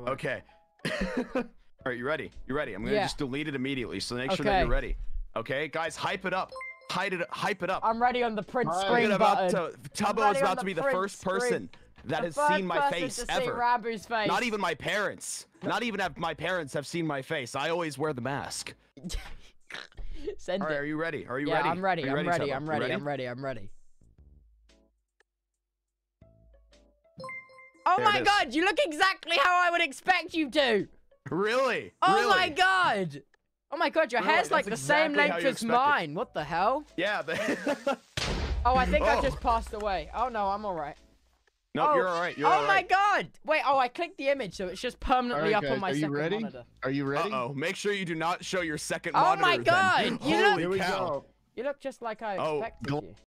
would. Okay. All right, you ready? You ready? I'm gonna just delete it immediately. So make sure that you're ready. Okay, guys, hype it up. Hype it up. I'm ready on the print screen button. Tubbo is about to be the first person that has seen my face ever. Ranboo's face. Not even my parents. Not even my parents have seen my face. I always wear the mask. Send it. Are you ready? Are you ready? Yeah, I'm ready. I'm ready. I'm ready. I'm ready. I'm ready. Oh my god, you look exactly how I would expect you to. Really? Oh my god. Oh my god, your hair's like the same length as mine. What the hell? Yeah. Oh, I think I just passed away. Oh no, I'm all right. No, you're all right. Oh my god. Wait, oh, I clicked the image, so it's just permanently up on my second monitor. Are you ready? Uh-oh. Make sure you do not show your second monitor. Oh my god. You look just like I expected you.